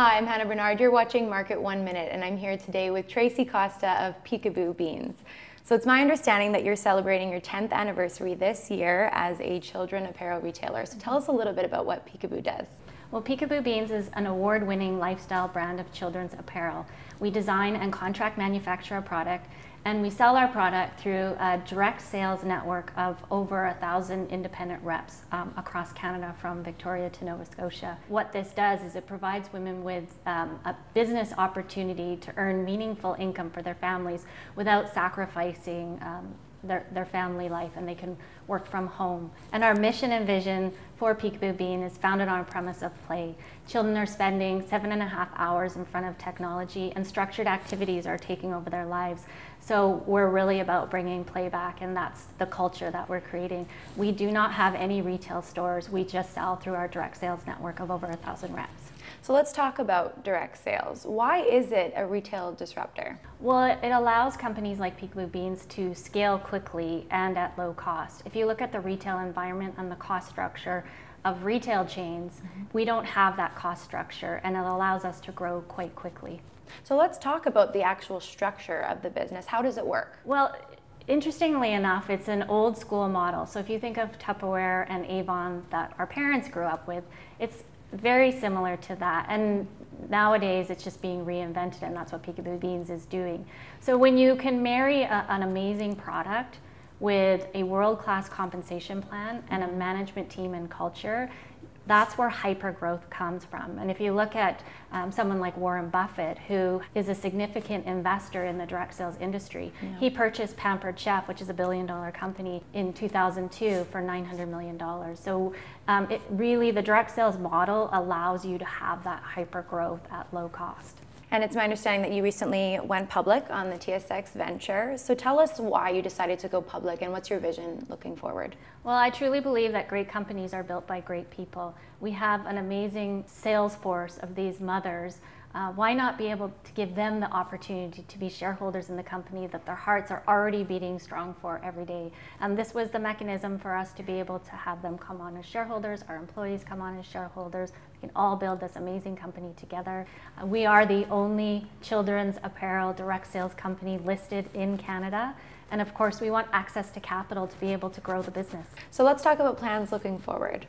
Hi, I'm Hannah Bernard. You're watching Market One Minute, and I'm here today with Traci Costa of Peekaboo Beans. So it's my understanding that you're celebrating your 10th anniversary this year as a children apparel retailer. So tell us a little bit about what Peekaboo does. Well, Peekaboo Beans is an award-winning lifestyle brand of children's apparel. We design and contract manufacture a product, and we sell our product through a direct sales network of over 1,000 independent reps across Canada from Victoria to Nova Scotia. What this does is it provides women with a business opportunity to earn meaningful income for their families without sacrificing their family life, and they can work from home. And our mission and vision for Peekaboo Bean is founded on a premise of play. Children are spending 7.5 hours in front of technology, and structured activities are taking over their lives. So we're really about bringing play back, and that's the culture that we're creating. We do not have any retail stores. We just sell through our direct sales network of over 1,000 reps. So let's talk about direct sales. Why is it a retail disruptor? Well, it allows companies like Peekaboo Beans to scale quickly and at low cost. If you look at the retail environment and the cost structure of retail chains, we don't have that cost structure, and it allows us to grow quite quickly. So let's talk about the actual structure of the business. How does it work? Well, interestingly enough, it's an old school model. So if you think of Tupperware and Avon that our parents grew up with, it's very similar to that, and nowadays it's just being reinvented, and that's what Peekaboo Beans is doing. So when you can marry an amazing product with a world-class compensation plan and a management team and culture, that's where hyper growth comes from. And if you look at someone like Warren Buffett, who is a significant investor in the direct sales industry, he purchased Pampered Chef, which is a billion-dollar company, in 2002 for $900 million. So it really, the direct sales model allows you to have that hyper growth at low cost. And it's my understanding that you recently went public on the TSX Venture. So tell us why you decided to go public, and what's your vision looking forward? Well, I truly believe that great companies are built by great people. We have an amazing sales force of these mothers. Why not be able to give them the opportunity to be shareholders in the company that their hearts are already beating strong for every day? And this was the mechanism for us to be able to have them come on as shareholders, our employees come on as shareholders. We can all build this amazing company together. We are the only children's apparel direct sales company listed in Canada. And of course, we want access to capital to be able to grow the business. So let's talk about plans looking forward.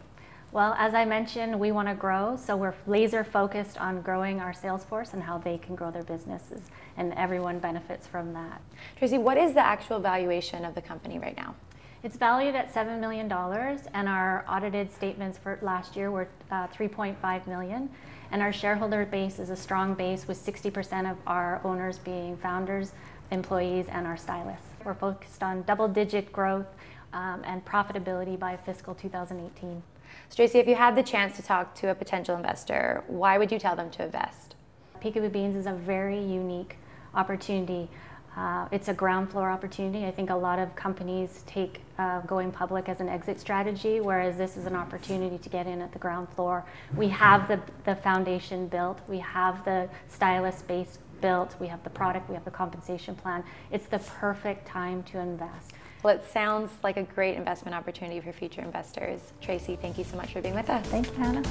Well, as I mentioned, we want to grow, so we're laser focused on growing our sales force and how they can grow their businesses, and everyone benefits from that. Traci, what is the actual valuation of the company right now? It's valued at $7 million, and our audited statements for last year were $3.5 million. And our shareholder base is a strong base, with 60% of our owners being founders, employees, and our stylists. We're focused on double-digit growth and profitability by fiscal 2018. So Traci, if you had the chance to talk to a potential investor, why would you tell them to invest? Peekaboo Beans is a very unique opportunity. It's a ground floor opportunity. I think a lot of companies take going public as an exit strategy, whereas this is an opportunity to get in at the ground floor. We have the foundation built. We have the stylist base built. We have the product. We have the compensation plan. It's the perfect time to invest. Well, it sounds like a great investment opportunity for future investors. Traci, thank you so much for being with us. Thanks, Hannah.